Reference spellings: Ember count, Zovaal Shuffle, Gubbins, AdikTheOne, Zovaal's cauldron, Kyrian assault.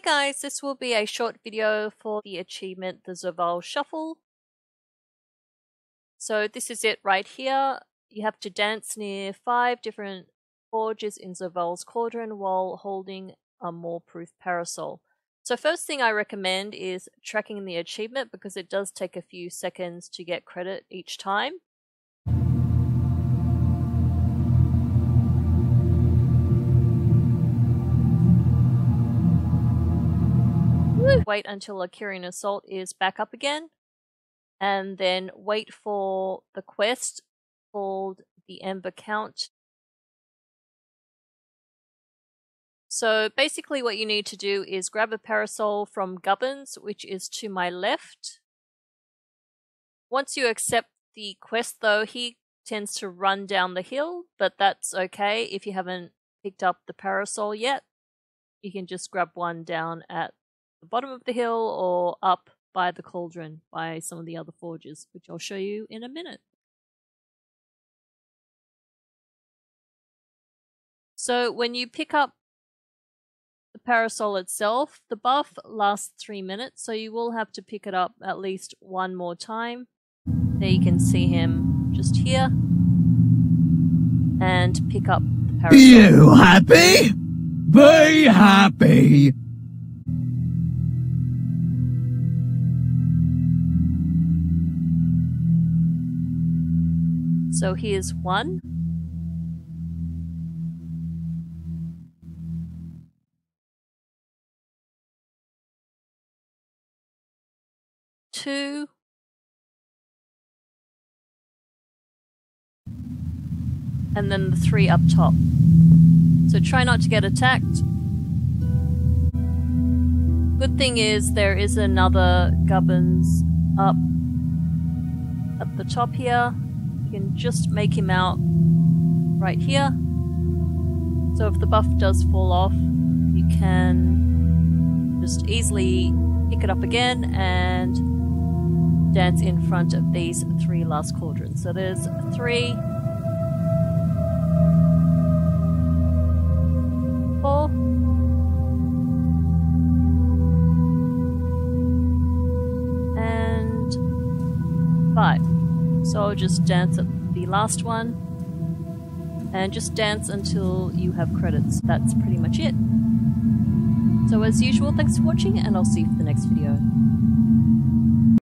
Hey guys, this will be a short video for the achievement, the Zovaal Shuffle. So this is it right here. You have to dance near 5 different forges in Zovaal's cauldron while holding a more-proof parasol. So first thing I recommend is tracking the achievement because it does take a few seconds to get credit each time. Wait until a Kyrian assault is back up again, and then wait for the quest called the Ember Count. So basically what you need to do is grab a parasol from Gubbins, which is to my left. Once you accept the quest though, he tends to run down the hill, but that's okay if you haven't picked up the parasol yet. You can just grab one down at the bottom of the hill or up by the cauldron by some of the other forges, which I'll show you in a minute. So when you pick up the parasol itself, the buff lasts 3 minutes, so you will have to pick it up at least one more time. There you can see him just here and pick up the parasol. You happy? Be happy! So here's one. Two. And then the 3 up top. So try not to get attacked. Good thing is there is another Gubbins up at the top here. You can just make him out right here. So if the buff does fall off, you can just easily pick it up again and dance in front of these 3 last cauldrons. So there's 3, 4, 5. So I'll just dance at the last one, and just dance until you have credits. That's pretty much it. So as usual, thanks for watching, and I'll see you for the next video.